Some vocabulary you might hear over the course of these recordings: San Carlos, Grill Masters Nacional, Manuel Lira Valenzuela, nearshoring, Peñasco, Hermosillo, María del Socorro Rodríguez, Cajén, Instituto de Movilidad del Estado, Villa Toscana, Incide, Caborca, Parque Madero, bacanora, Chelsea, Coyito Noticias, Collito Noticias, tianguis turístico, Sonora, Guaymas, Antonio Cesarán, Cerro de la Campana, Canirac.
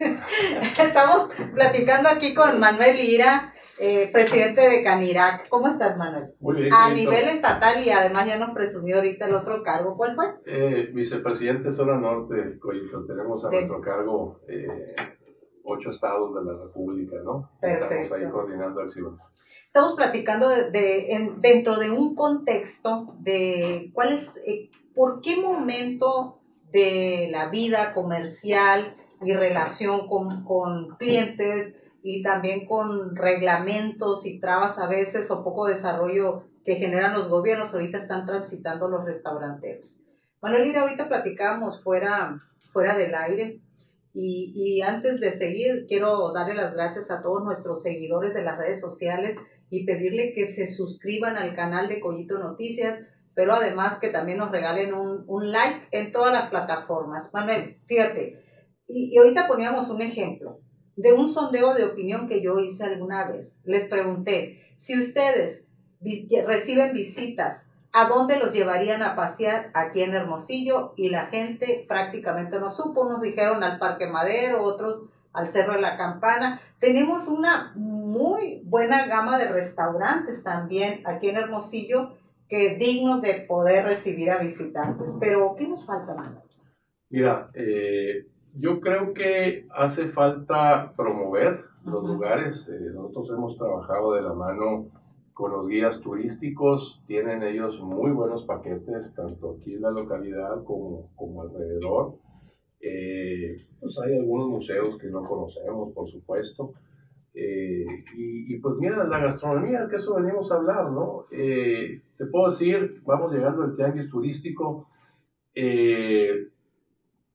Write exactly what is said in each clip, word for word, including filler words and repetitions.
Estamos platicando aquí con Manuel Lira, eh, presidente de Canirac. ¿Cómo estás, Manuel? Muy bien. A bien, nivel todo. Estatal, y además ya nos presumió ahorita el otro cargo. ¿Cuál fue? Eh, vicepresidente Zona Norte, Coyito. Tenemos a sí. nuestro cargo eh, ocho estados de la República, ¿no? Perfecto. Estamos ahí coordinando acciones. Estamos platicando de, de, en, dentro de un contexto de cuál es, eh, por qué momento de la vida comercial y relación con, con clientes y también con reglamentos y trabas a veces o poco desarrollo que generan los gobiernos, ahorita están transitando los restauranteros. Manuel Lira, ahorita platicamos fuera, fuera del aire y, y antes de seguir quiero darle las gracias a todos nuestros seguidores de las redes sociales y pedirle que se suscriban al canal de Coyito Noticias, pero además que también nos regalen un, un like en todas las plataformas. Manuel, fíjate, y, y ahorita poníamos un ejemplo de un sondeo de opinión que yo hice alguna vez. Les pregunté, si ustedes vi- reciben visitas, ¿a dónde los llevarían a pasear aquí en Hermosillo? Y la gente prácticamente no supo. Unos dijeron al Parque Madero, otros al Cerro de la Campana. Tenemos una muy buena gama de restaurantes también aquí en Hermosillo, que dignos de poder recibir a visitantes. Pero, ¿qué nos falta, Manuel? Mira, eh, yo creo que hace falta promover uh-huh. los lugares. Eh, nosotros hemos trabajado de la mano con los guías turísticos. Tienen ellos muy buenos paquetes, tanto aquí en la localidad como, como alrededor. Eh, pues hay algunos museos que no conocemos, por supuesto. Eh, y, y pues mira, la gastronomía, que eso venimos a hablar, ¿no? Eh, te puedo decir, vamos llegando al tianguis turístico, eh,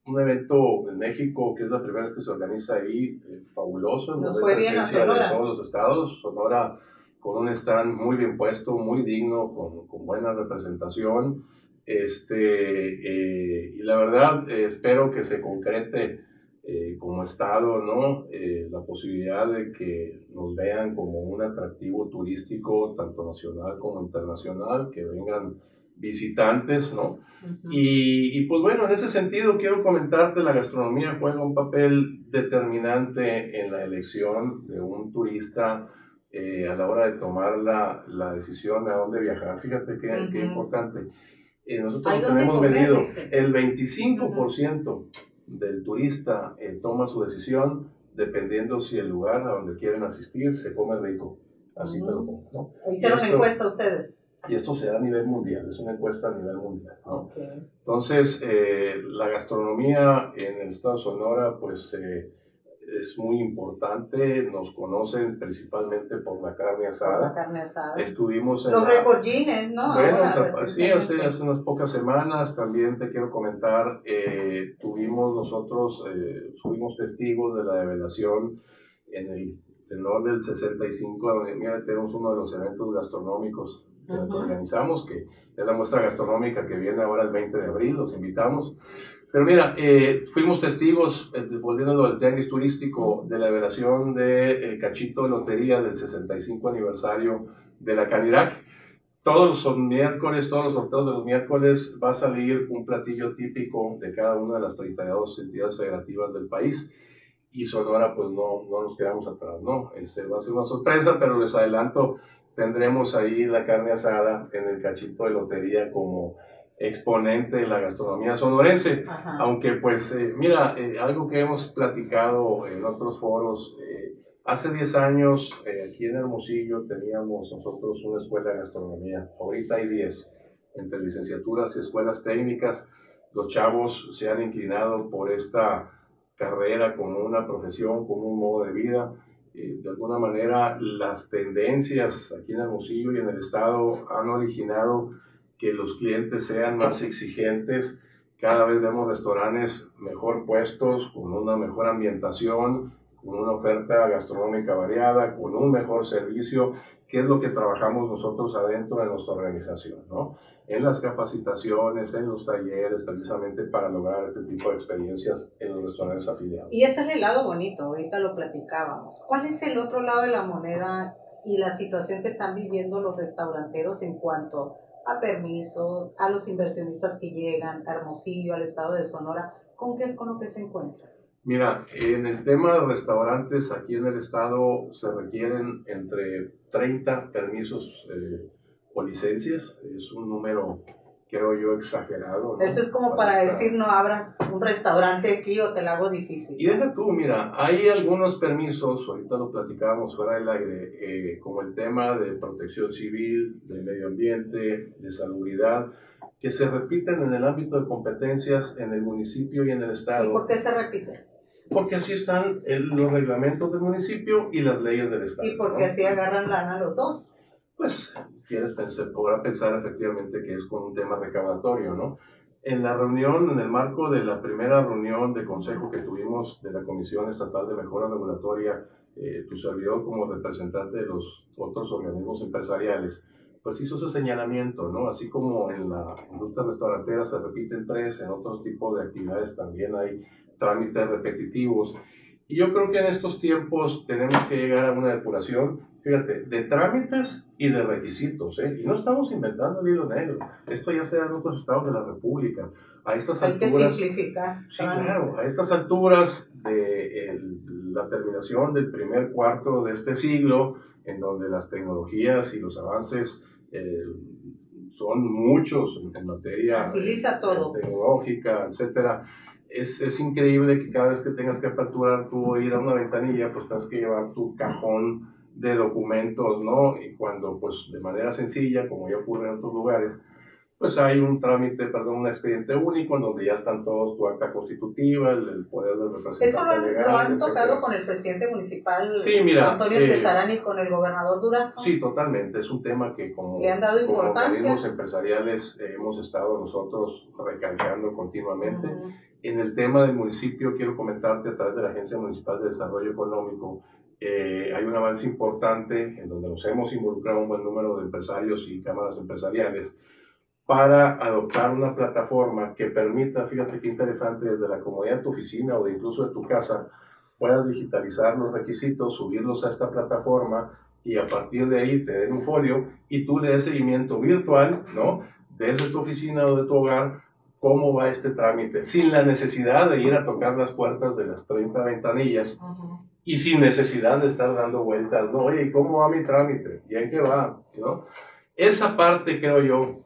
un evento en México que es la primera vez que se organiza ahí, eh, fabuloso. Nos fue bien a Sonora. En todos los estados, Sonora con un stand muy bien puesto, muy digno, con, con buena representación. Este, eh, y la verdad, eh, espero que se concrete Eh, como estado, ¿no? Eh, la posibilidad de que nos vean como un atractivo turístico, tanto nacional como internacional, que vengan visitantes, ¿no? Uh-huh. Y, y pues bueno, en ese sentido quiero comentarte, la gastronomía juega un papel determinante en la elección de un turista eh, a la hora de tomar la, la decisión a dónde viajar. Fíjate qué, uh-huh. qué importante. Eh, nosotros tenemos venido el veinticinco por ciento uh-huh. del turista eh, toma su decisión dependiendo si el lugar a donde quieren asistir se come rico, así uh-huh. te lo pongo, ¿no? ¿Hicieron esto, encuesta ustedes? Y esto se da a nivel mundial, es una encuesta a nivel mundial, ¿no? Okay. Entonces, eh, la gastronomía en el estado de Sonora, pues, eh, es muy importante. Nos conocen principalmente por la carne asada. La carne asada. Estuvimos en Los la... recorrines, ¿no? Bueno, ahora, sí, hace, hace unas pocas semanas también te quiero comentar, eh, tuvimos nosotros, eh, fuimos testigos de la develación en el tenor del sesenta y cinco, donde mira, tenemos uno de los eventos gastronómicos que uh-huh. organizamos, que es la muestra gastronómica que viene ahora el veinte de abril, los invitamos. Pero mira, eh, fuimos testigos, eh, volviendo al tianguis turístico, de la revelación de eh, Cachito Lotería del sesenta y cinco aniversario de la Canirac. Todos los miércoles, todos los sorteos de los miércoles, va a salir un platillo típico de cada una de las treinta y dos entidades federativas del país. Y Sonora, pues no, no nos quedamos atrás, ¿no? Ese va a ser una sorpresa, pero les adelanto, tendremos ahí la carne asada en el Cachito de Lotería como exponente de la gastronomía sonorense. Ajá. Aunque pues eh, mira, eh, algo que hemos platicado en otros foros, eh, hace diez años eh, aquí en Hermosillo teníamos nosotros una escuela de gastronomía, ahorita hay diez, entre licenciaturas y escuelas técnicas. Los chavos se han inclinado por esta carrera como una profesión, como un modo de vida. Eh, de alguna manera las tendencias aquí en Hermosillo y en el estado han originado que los clientes sean más exigentes. Cada vez vemos restaurantes mejor puestos, con una mejor ambientación, con una oferta gastronómica variada, con un mejor servicio, que es lo que trabajamos nosotros adentro de nuestra organización, ¿no? En las capacitaciones, en los talleres, precisamente para lograr este tipo de experiencias en los restaurantes afiliados. Y ese es el lado bonito, ahorita lo platicábamos. ¿Cuál es el otro lado de la moneda y la situación que están viviendo los restauranteros en cuanto a permisos, a los inversionistas que llegan a Hermosillo, al estado de Sonora? ¿Con qué es con lo que se encuentra? Mira, en el tema de restaurantes, aquí en el estado se requieren entre treinta permisos eh, o licencias. Es un número, creo yo, exagerado, ¿no? Eso es como para, para decir, no abras un restaurante aquí o te la hago difícil. Y deja tú, mira, hay algunos permisos, ahorita lo platicábamos fuera del aire, eh, como el tema de protección civil, de medio ambiente, de salubridad, que se repiten en el ámbito de competencias en el municipio y en el estado. ¿Y por qué se repiten? Porque así están el, los reglamentos del municipio y las leyes del estado. ¿Y por qué, ¿no?, así agarran lana los dos? Pues, quieres pensar, podrá pensar efectivamente que es con un tema recaudatorio, ¿no? En la reunión, en el marco de la primera reunión de consejo que tuvimos de la Comisión Estatal de Mejora Regulatoria, eh, tu servidor como representante de los otros organismos empresariales, pues hizo su señalamiento, ¿no? Así como en la industria restaurantera se repiten tres, en otros tipos de actividades también hay trámites repetitivos. Y yo creo que en estos tiempos tenemos que llegar a una depuración, fíjate, de trámites y de requisitos, ¿eh? Y no estamos inventando el hilo negro. Esto ya se da en otros estados de la República. A estas hay alturas, que simplificar. Sí, claro. A estas alturas de el, la terminación del primer cuarto de este siglo, en donde las tecnologías y los avances eh, son muchos en, en materia todo. tecnológica, etcétera. Es, es increíble que cada vez que tengas que aperturar tú o ir a una ventanilla, pues tengas que llevar tu cajón de documentos, ¿no? Y cuando, pues, de manera sencilla, como ya ocurre en otros lugares, pues hay un trámite, perdón, un expediente único en donde ya están todos tu acta constitutiva, el, el poder del representante. Eso lo, legal, lo han tocado con el presidente municipal, sí, mira, Antonio eh, Cesarán, y con el gobernador Durazo. Sí, totalmente. Es un tema que como, le han dado importancia. Como organismos empresariales eh, hemos estado nosotros recalcando continuamente. Uh-huh. En el tema del municipio, quiero comentarte a través de la Agencia Municipal de Desarrollo Económico, eh, hay un avance importante en donde nos hemos involucrado un buen número de empresarios y cámaras empresariales para adoptar una plataforma que permita, fíjate qué interesante, desde la comodidad de tu oficina o de incluso de tu casa, puedas digitalizar los requisitos, subirlos a esta plataforma y a partir de ahí te den un folio y tú le des seguimiento virtual, ¿no?, desde tu oficina o de tu hogar, cómo va este trámite, sin la necesidad de ir a tocar las puertas de las treinta ventanillas. Uh-huh. Y sin necesidad de estar dando vueltas, ¿no? Oye, ¿y cómo va mi trámite? ¿Y en qué va? ¿No? Esa parte, creo yo,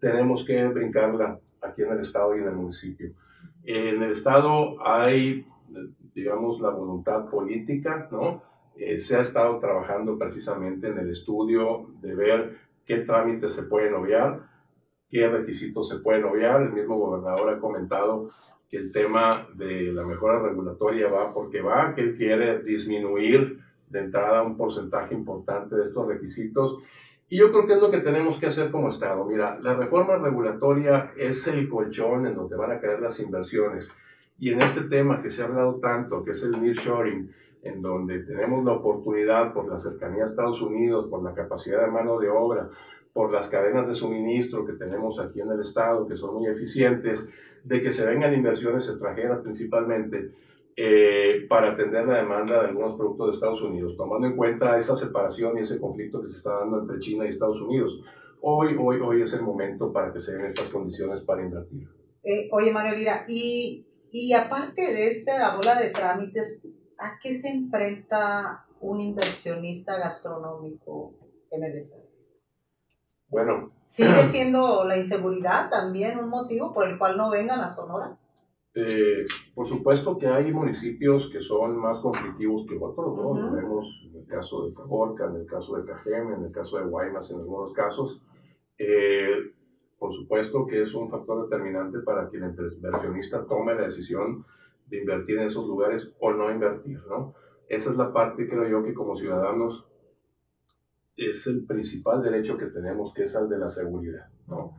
tenemos que brincarla aquí en el estado y en el municipio. En el estado hay, digamos, la voluntad política, ¿no? Eh, se ha estado trabajando precisamente en el estudio de ver qué trámites se pueden obviar, qué requisitos se pueden obviar. El mismo gobernador ha comentado que el tema de la mejora regulatoria va porque va, que él quiere disminuir de entrada un porcentaje importante de estos requisitos. Y yo creo que es lo que tenemos que hacer como estado. Mira, la reforma regulatoria es el colchón en donde van a caer las inversiones. Y en este tema que se ha hablado tanto, que es el nearshoring, en donde tenemos la oportunidad por la cercanía a Estados Unidos, por la capacidad de mano de obra, por las cadenas de suministro que tenemos aquí en el estado, que son muy eficientes, de que se vengan inversiones extranjeras principalmente, Eh, para atender la demanda de algunos productos de Estados Unidos, tomando en cuenta esa separación y ese conflicto que se está dando entre China y Estados Unidos. Hoy, hoy, hoy es el momento para que se den estas condiciones para invertir. Eh, oye, Manuel Lira, y, y aparte de esta bola de trámites, ¿a qué se enfrenta un inversionista gastronómico en el estado? Bueno. ¿Sigue siendo la inseguridad también un motivo por el cual no vengan a Sonora? Eh, por supuesto que hay municipios que son más conflictivos que otros, ¿no? Uh-huh. Vemos en el caso de Caborca, en el caso de Cajén, en el caso de Guaymas, en algunos casos. Eh, por supuesto que es un factor determinante para que el inversionista tome la decisión de invertir en esos lugares o no invertir, ¿no? Esa es la parte, creo yo, que como ciudadanos es el principal derecho que tenemos, que es el de la seguridad, ¿no?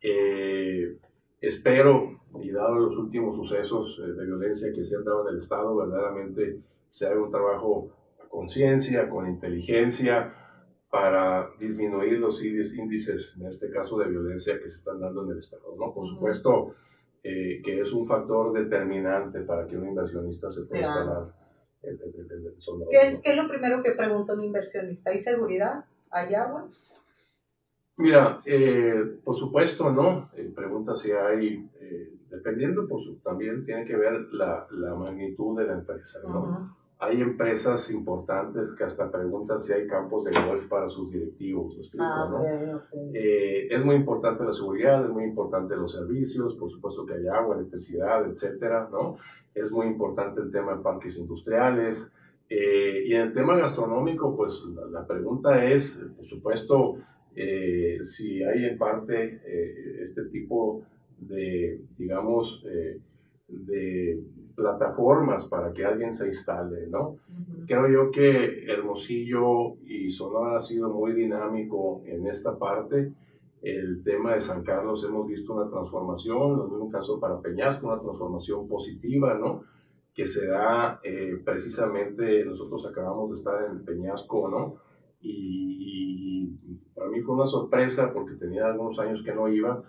Eh, espero... y dado los últimos sucesos de violencia que se han dado en el estado, verdaderamente se haga un trabajo a conciencia, con inteligencia, para disminuir los índices, en este caso de violencia, que se están dando en el estado, ¿no? Por supuesto eh, que es un factor determinante para que un inversionista se pueda instalar en el Sonora. ¿Qué es lo primero que pregunta un inversionista? ¿Hay seguridad? ¿Hay agua? Mira, eh, por supuesto, ¿no? Eh, pregunta si hay, eh, dependiendo, por su, también tiene que ver la, la magnitud de la empresa, ¿no? Uh-huh. Hay empresas importantes que hasta preguntan si hay campos de golf para sus directivos, ¿lo explico, ah, ¿no? Okay, okay. Eh, es muy importante la seguridad, es muy importante los servicios, por supuesto que hay agua, electricidad, etcétera, ¿no? Es muy importante el tema de parques industriales. Eh, y en el tema gastronómico, pues la, la pregunta es, por supuesto, Eh, si hay en parte eh, este tipo de, digamos, eh, de plataformas para que alguien se instale, ¿no? Uh-huh. Creo yo que Hermosillo y Sonora ha sido muy dinámico en esta parte. El tema de San Carlos hemos visto una transformación, lo mismo caso para Peñasco, una transformación positiva, ¿no? Que se da eh, precisamente, nosotros acabamos de estar en Peñasco, ¿no? Y, y para mí fue una sorpresa, porque tenía algunos años que no iba,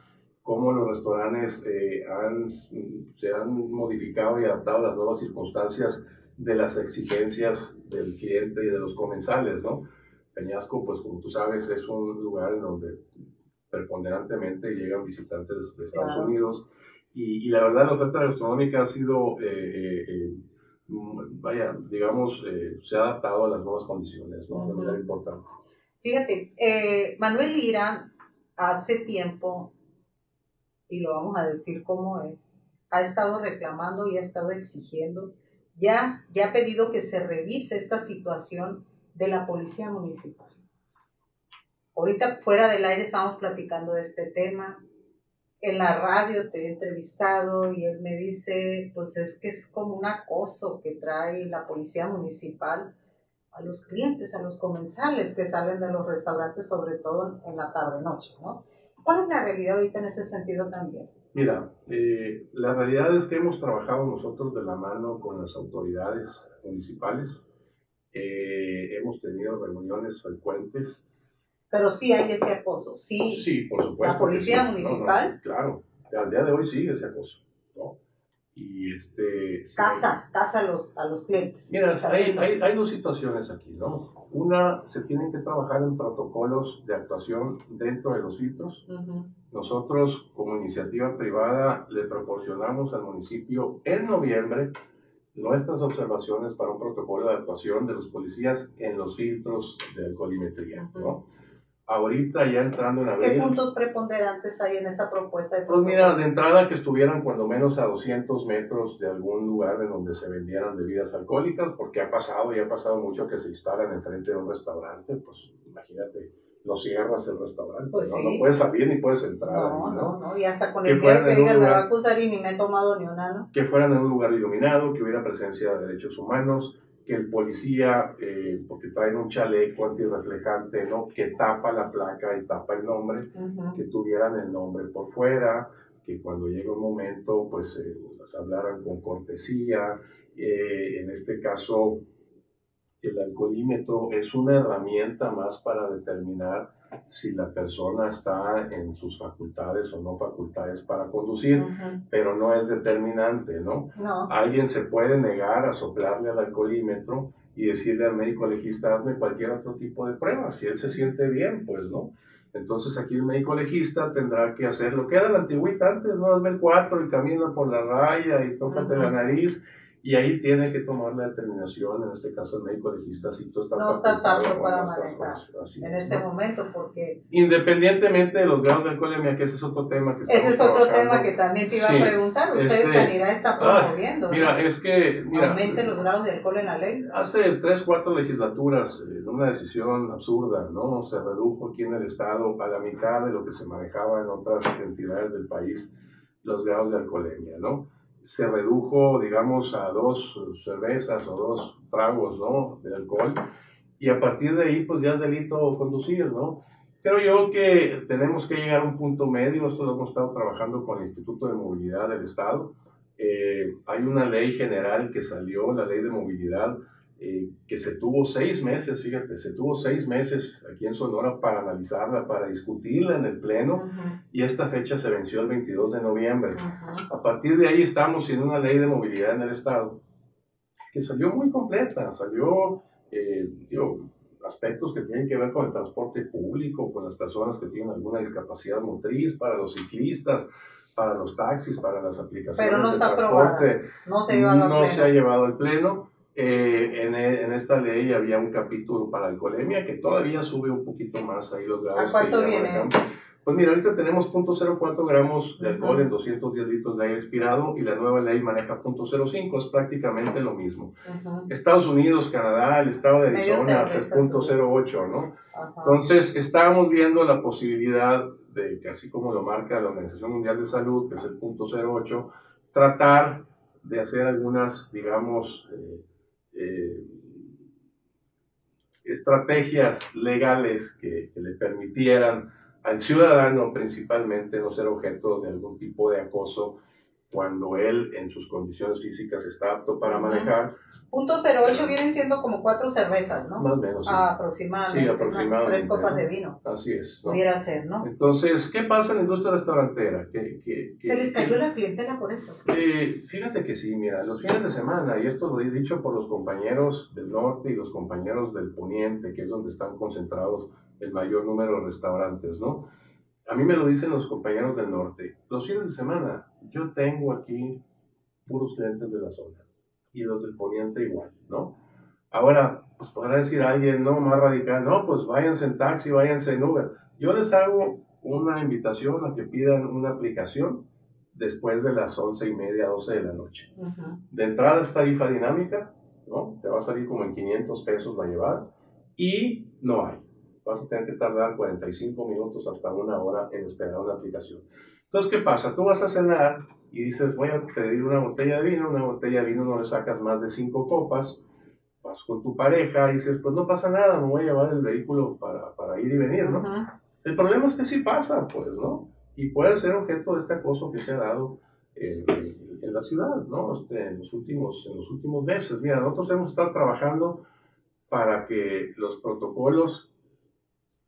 cómo los restaurantes eh, han, se han modificado y adaptado a las nuevas circunstancias de las exigencias del cliente y de los comensales, ¿no? Peñasco, pues como tú sabes, es un lugar en donde preponderantemente llegan visitantes de Estados claro. Unidos, y, y la verdad la oferta gastronómica ha sido... Eh, eh, vaya, digamos, eh, se ha adaptado a las nuevas condiciones, ¿no? De manera importante. Fíjate, eh, Manuel Lira hace tiempo, y lo vamos a decir cómo es, ha estado reclamando y ha estado exigiendo, ya, ya ha pedido que se revise esta situación de la policía municipal. Ahorita fuera del aire estamos platicando de este tema. En la radio te he entrevistado y él me dice, pues es que es como un acoso que trae la policía municipal a los clientes, a los comensales que salen de los restaurantes, sobre todo en la tarde-noche, ¿no? ¿Cuál es la realidad ahorita en ese sentido también? Mira, eh, la realidad es que hemos trabajado nosotros de la mano con las autoridades municipales, eh, hemos tenido reuniones frecuentes. Pero sí hay ese acoso, sí, sí por supuesto, la policía sí. municipal. No, no, claro, al día de hoy sí ese acoso, ¿no? Y este... Casa, sí. casa a los, a los clientes. Mira, hay, hay, hay dos situaciones aquí, ¿no? Una, se tienen que trabajar en protocolos de actuación dentro de los sitios. Uh-huh. Nosotros, como iniciativa privada, le proporcionamos al municipio en noviembre nuestras observaciones para un protocolo de actuación de los policías en los filtros de alcoholimetría, uh-huh. ¿no? Ahorita ya entrando en abril... ¿Qué puntos preponderantes hay en esa propuesta? De pues mira, de entrada que estuvieran cuando menos a doscientos metros de algún lugar en donde se vendieran bebidas alcohólicas, porque ha pasado y ha pasado mucho que se instalan enfrente de un restaurante, pues imagínate, no cierras el restaurante, pues ¿no? Sí. No puedes salir ni puedes entrar. No, ahí, ¿no? no, no, y hasta con el día que digan me va a acusar y ni me he tomado ni una, ¿no? Que fueran en un lugar iluminado, que hubiera presencia de derechos humanos, que el policía, eh, porque traen un chaleco antirreflejante, ¿no? Que tapa la placa y tapa el nombre, uh-huh. que tuvieran el nombre por fuera, que cuando llegue un momento, pues, eh, las hablaran con cortesía. Eh, en este caso, el alcoholímetro es una herramienta más para determinar si la persona está en sus facultades o no facultades para conducir, uh-huh. pero no es determinante, ¿no? ¿no? Alguien se puede negar a soplarle al alcoholímetro y decirle al médico legista, hazme cualquier otro tipo de prueba, si él se siente bien, pues, ¿no? Entonces aquí el médico legista tendrá que hacer lo que era la antigüita antes, ¿no? Hazme el cuatro y camina por la raya y tócate uh-huh. la nariz. Y ahí tiene que tomar la determinación, en este caso el médico legista, si tú estás... No estás apto para manejar en este ¿no? momento, porque... Independientemente de los grados de alcoholemia, que ese es otro tema que estamos Ese es otro trabajando. tema que también te iba sí. a preguntar. Ustedes este... Canirac está promoviendo. Ah, mira, ¿no? es que... Mira, aumente los grados de alcohol en la ley. Hace tres, cuatro legislaturas, en una decisión absurda, ¿no? Se redujo aquí en el Estado a la mitad de lo que se manejaba en otras entidades del país, los grados de alcoholemia, ¿no? Se redujo, digamos, a dos cervezas o dos tragos, ¿no?, de alcohol, y a partir de ahí, pues, ya es delito conducir, ¿no? Creo yo que tenemos que llegar a un punto medio. Esto lo hemos estado trabajando con el Instituto de Movilidad del Estado. Eh, hay una ley general que salió, la ley de movilidad, eh, que se tuvo seis meses, fíjate, se tuvo seis meses aquí en Sonora para analizarla, para discutirla en el Pleno, uh-huh. y esta fecha se venció el veintidós de noviembre. Uh-huh. A partir de ahí estamos en una ley de movilidad en el Estado que salió muy completa, salió, eh, digo, aspectos que tienen que ver con el transporte público, con las personas que tienen alguna discapacidad motriz, para los ciclistas, para los taxis, para las aplicaciones Pero no de está transporte. Aprobada. No se ha llevado no al pleno. Se ha llevado al pleno. Eh, en, en esta ley había un capítulo para alcoholemia que todavía sube un poquito más ahí los grados. ¿A cuánto viene? Pues mira, ahorita tenemos cero punto cero cuatro gramos de alcohol uh-huh. en doscientos diez litros de aire expirado y la nueva ley maneja cero punto cero cinco, es prácticamente lo mismo. Uh-huh. Estados Unidos, Canadá, el estado de Arizona, cero punto cero ocho, ¿no? Uh-huh. Entonces, estábamos viendo la posibilidad de, así como lo marca la Organización Mundial de Salud, que es el cero punto cero ocho, tratar de hacer algunas, digamos, eh, eh, estrategias legales que, que le permitieran al ciudadano principalmente no ser objeto de algún tipo de acoso cuando él en sus condiciones físicas está apto para manejar. Punto cero ocho vienen siendo como cuatro cervezas, ¿no? Más o menos, sí. Ah, aproximadamente, sí, aproximadamente. Tres copas ¿no? de vino. Así es. ¿No? Pudiera ser, ¿no? Entonces, ¿qué pasa en la industria restaurantera? ¿Qué, qué, qué, ¿Se les cayó qué, la clientela por eso? Eh, fíjate que sí, mira, los fines de semana, y esto lo he dicho por los compañeros del norte y los compañeros del poniente, que es donde están concentrados el mayor número de restaurantes, ¿no? A mí me lo dicen los compañeros del norte. Los fines de semana, yo tengo aquí puros clientes de la zona y los del poniente igual, ¿no? Ahora, pues podrá decir alguien, no, más radical, no, pues váyanse en taxi, váyanse en Uber. Yo les hago una invitación a que pidan una aplicación después de las once y media, doce de la noche. Uh-huh. De entrada es tarifa dinámica, ¿no? Te va a salir como en quinientos pesos la llevar y no hay. Vas a tener que tardar cuarenta y cinco minutos hasta una hora en esperar una aplicación. Entonces, ¿qué pasa? Tú vas a cenar y dices, voy a pedir una botella de vino, una botella de vino no le sacas más de cinco copas, vas con tu pareja y dices, pues no pasa nada, me voy a llevar el vehículo para, para ir y venir, ¿no? Uh-huh. El problema es que sí pasa, pues, ¿no? Y puede ser objeto de este acoso que se ha dado en, en, en la ciudad, ¿no? Este, en, los últimos, en los últimos meses. Mira, nosotros hemos estado trabajando para que los protocolos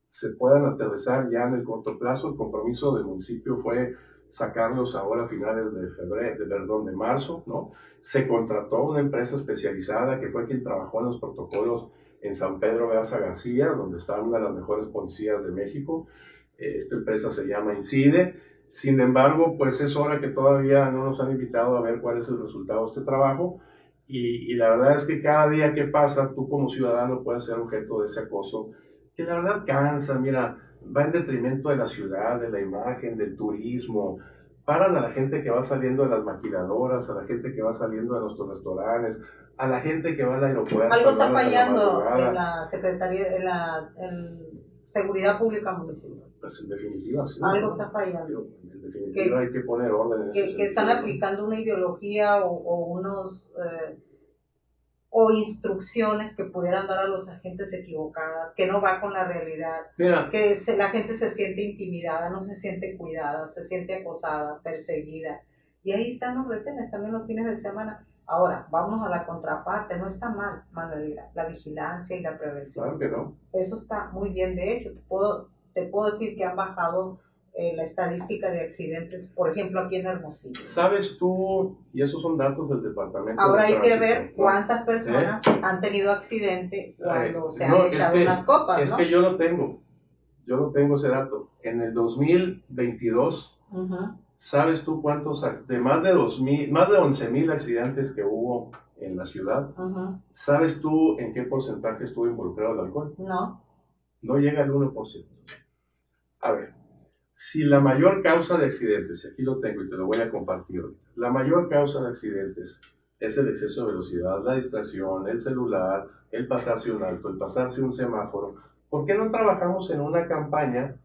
se puedan aterrizar ya en el corto plazo. El compromiso del municipio fue sacarlos ahora a finales de febrero, de, perdón, de marzo, ¿no? Se contrató una empresa especializada que fue quien trabajó en los protocolos en San Pedro Garza García, donde está una de las mejores policías de México. Esta empresa se llama Incide. Sin embargo, pues es hora que todavía no nos han invitado a ver cuál es el resultado de este trabajo. Y, y la verdad es que cada día que pasa, tú como ciudadano puedes ser objeto de ese acoso, que la verdad cansa, mira, va en detrimento de la ciudad, de la imagen, del turismo. Paran a la gente que va saliendo de las maquiladoras, a la gente que va saliendo de nuestros restaurantes, a la gente que va al aeropuerto. Algo está fallando la en la Secretaría, en la en Seguridad Pública Municipal. Pues en definitiva, sí. Algo está fallando. En definitiva que, hay que poner orden en que, ese que están aplicando una ideología o, o unos... Eh, o instrucciones que pudieran dar a los agentes equivocadas, que no va con la realidad, mira, que se, la gente se siente intimidada, no se siente cuidada, se siente acosada, perseguida. Y ahí están los retenes también los fines de semana. Ahora, vamos a la contraparte, no está mal, Manuelita, la vigilancia y la prevención. Claro que no. Eso está muy bien, de hecho, te puedo, te puedo decir que han bajado eh, la estadística de accidentes, por ejemplo, aquí en Hermosillo. ¿Sabes tú? Y esos son datos del departamento. Ahora de hay tránsito, que ver cuántas personas ¿Eh? han tenido accidente cuando eh, se han no, echado unas que, copas, es ¿no? que yo lo tengo, yo lo tengo ese dato. En el dos mil veintidós, uh-huh. ¿sabes tú cuántos, de más de dos mil, más de once mil accidentes que hubo en la ciudad, uh-huh. ¿sabes tú en qué porcentaje estuvo involucrado el alcohol? No. No llega al uno por ciento. A ver. Si la mayor causa de accidentes, aquí lo tengo y te lo voy a compartir, la mayor causa de accidentes es el exceso de velocidad, la distracción, el celular, el pasarse un alto, el pasarse un semáforo, ¿por qué no trabajamos en una campaña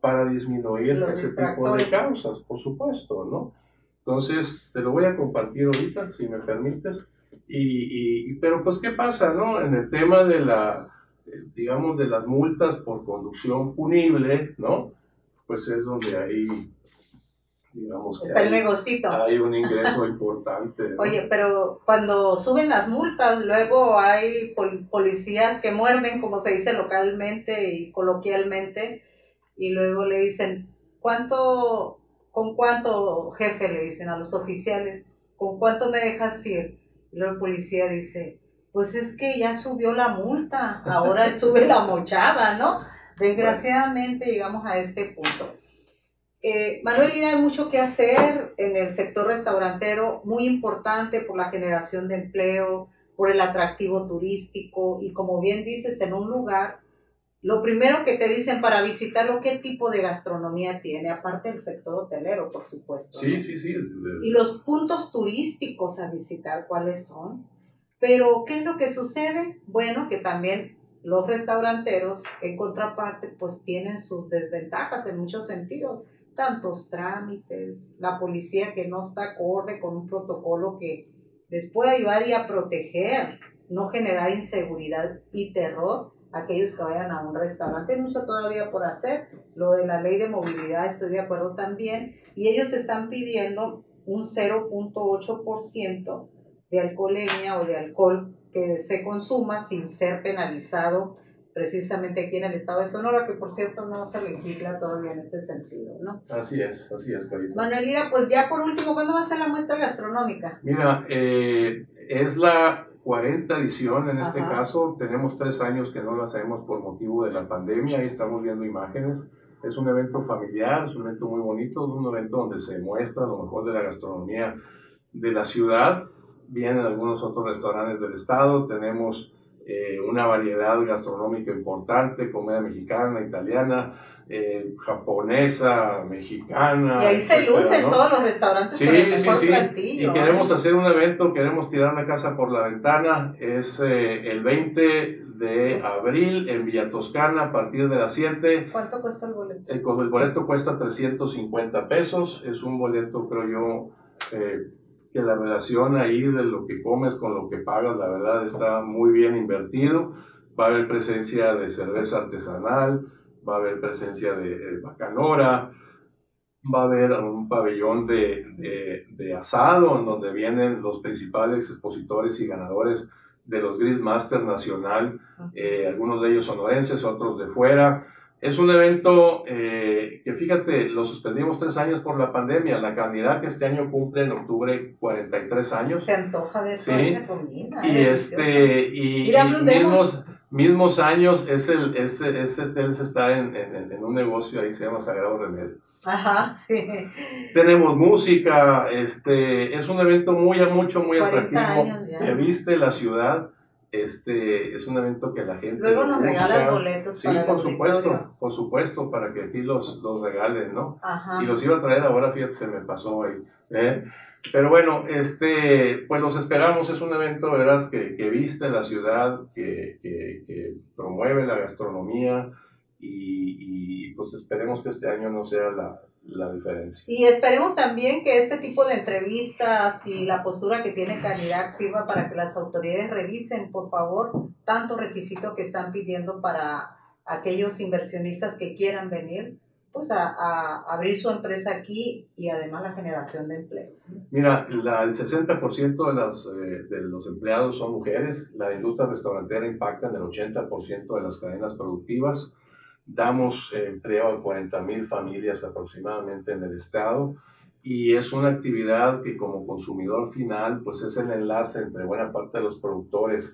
para disminuir los ese tipo de causas? Por supuesto, ¿no? Entonces, te lo voy a compartir ahorita, si me permites, y, y, pero pues, ¿qué pasa, no? En el tema de la, digamos, de las multas por conducción punible, ¿no? Pues es donde hay, digamos, que está el hay, negocito. Hay un ingreso importante, ¿no? Oye, pero cuando suben las multas, luego hay pol policías que muerden, como se dice localmente y coloquialmente, y luego le dicen, ¿cuánto, con cuánto, jefe? Le dicen a los oficiales, ¿con cuánto me dejas ir? Y luego el policía dice, pues es que ya subió la multa, ahora sube la mochada, ¿no? Desgraciadamente llegamos a este punto. Eh, Manuel Lira, hay mucho que hacer en el sector restaurantero, muy importante por la generación de empleo, por el atractivo turístico y, como bien dices, en un lugar, lo primero que te dicen para visitarlo, ¿qué tipo de gastronomía tiene? Aparte del sector hotelero, por supuesto. Sí, ¿no? sí, sí. Y los puntos turísticos a visitar, ¿cuáles son? Pero, ¿qué es lo que sucede? Bueno, que también los restauranteros, en contraparte, pues tienen sus desventajas en muchos sentidos. Tantos trámites, la policía que no está acorde con un protocolo que les puede ayudar y a proteger, no generar inseguridad y terror a aquellos que vayan a un restaurante. Hay mucho todavía por hacer. Lo de la ley de movilidad, estoy de acuerdo también. Y ellos están pidiendo un cero punto ocho por ciento de alcoholemia o de alcohol que se consuma sin ser penalizado, precisamente aquí en el estado de Sonora, que por cierto no se legisla todavía en este sentido, ¿no? Así es, así es, Collito. Manuel Lira, pues ya por último, ¿cuándo va a ser la muestra gastronómica? Mira, eh, es la cuarenta edición en este Ajá. caso, tenemos tres años que no la hacemos por motivo de la pandemia y estamos viendo imágenes. Es un evento familiar, es un evento muy bonito, es un evento donde se muestra lo mejor de la gastronomía de la ciudad. Vienen algunos otros restaurantes del estado, tenemos eh, una variedad gastronómica importante, comida mexicana, italiana, eh, japonesa, mexicana. Y ahí etcétera, se lucen ¿no? todos los restaurantes sí, con el mejor sí, sí. platillo. Y queremos ¿eh? hacer un evento, queremos tirar una casa por la ventana, es eh, el veinte de abril en Villa Toscana a partir de las siete. ¿Cuánto cuesta el boleto? El, el boleto cuesta trescientos cincuenta pesos, es un boleto creo yo... Eh, que la relación ahí de lo que comes con lo que pagas, la verdad, está muy bien invertido. Va a haber presencia de cerveza artesanal, va a haber presencia de, de bacanora, va a haber un pabellón de, de, de asado, en donde vienen los principales expositores y ganadores de los Grill Masters Nacional, eh, algunos de ellos sonorenses, otros de fuera. Es un evento eh, que, fíjate, lo suspendimos tres años por la pandemia. La Canirac que este año cumple en octubre cuarenta y tres años. Se antoja ver toda sí. esa comida. Y, eh, este, y, Mira, y mismos, mismos años es el es, es, es, es estar en, en, en un negocio, ahí se llama Sagrado Remedio. Ajá, sí. Tenemos música, este, es un evento muy, mucho, muy atractivo. Que viste la ciudad. Este es un evento que la gente... Luego nos regalan boletos sí, para por supuesto, Victoria. por supuesto, para que a ti los, los regalen, ¿no? Ajá. Y los iba a traer ahora, fíjate, se me pasó ahí. ¿eh? Pero bueno, este, pues los esperamos, es un evento, verás, que, que viste la ciudad, que, que, que promueve la gastronomía y, y pues esperemos que este año no sea la... la diferencia. Y esperemos también que este tipo de entrevistas y la postura que tiene Canirac sirva para que las autoridades revisen, por favor, tantos requisitos que están pidiendo para aquellos inversionistas que quieran venir, pues a, a abrir su empresa aquí y además la generación de empleos. Mira, la, el sesenta por ciento de, las, eh, de los empleados son mujeres, la industria restaurantera impacta en el ochenta por ciento de las cadenas productivas. Damos empleo a cuarenta mil familias aproximadamente en el estado y es una actividad que como consumidor final pues es el enlace entre buena parte de los productores,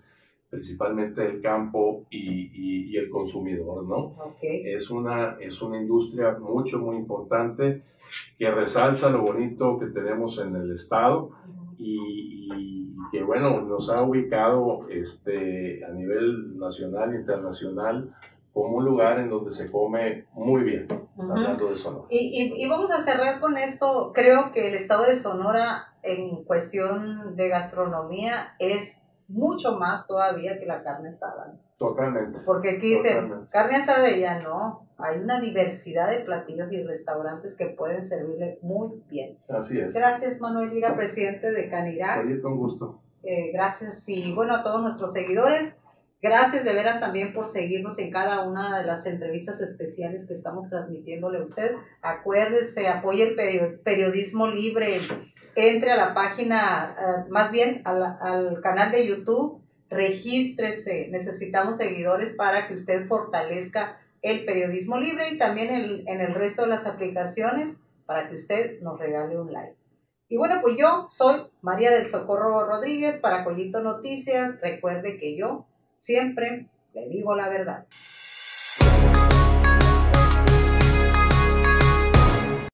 principalmente del campo y, y, y el consumidor, ¿no? Okay. Es una, es una industria mucho, muy importante que resalza lo bonito que tenemos en el estado y, y que bueno, nos ha ubicado este, a nivel nacional e internacional como un lugar en donde se come muy bien, hablando de Sonora. Y, y, y vamos a cerrar con esto. Creo que el estado de Sonora en cuestión de gastronomía es mucho más todavía que la carne asada. Totalmente. Porque aquí dicen, carne asada ya no, hay una diversidad de platillos y restaurantes que pueden servirle muy bien. Así es. Gracias, Manuel Lira, presidente de Canirac. Collito, un gusto. Eh, gracias y bueno a todos nuestros seguidores. Gracias de veras también por seguirnos en cada una de las entrevistas especiales que estamos transmitiéndole a usted. Acuérdese, apoye el periodismo libre, entre a la página, más bien al, al canal de YouTube, regístrese, necesitamos seguidores para que usted fortalezca el periodismo libre y también en, en el resto de las aplicaciones para que usted nos regale un like. Y bueno, pues yo soy María del Socorro Rodríguez para Coyito Noticias. Recuerde que yo siempre le digo la verdad.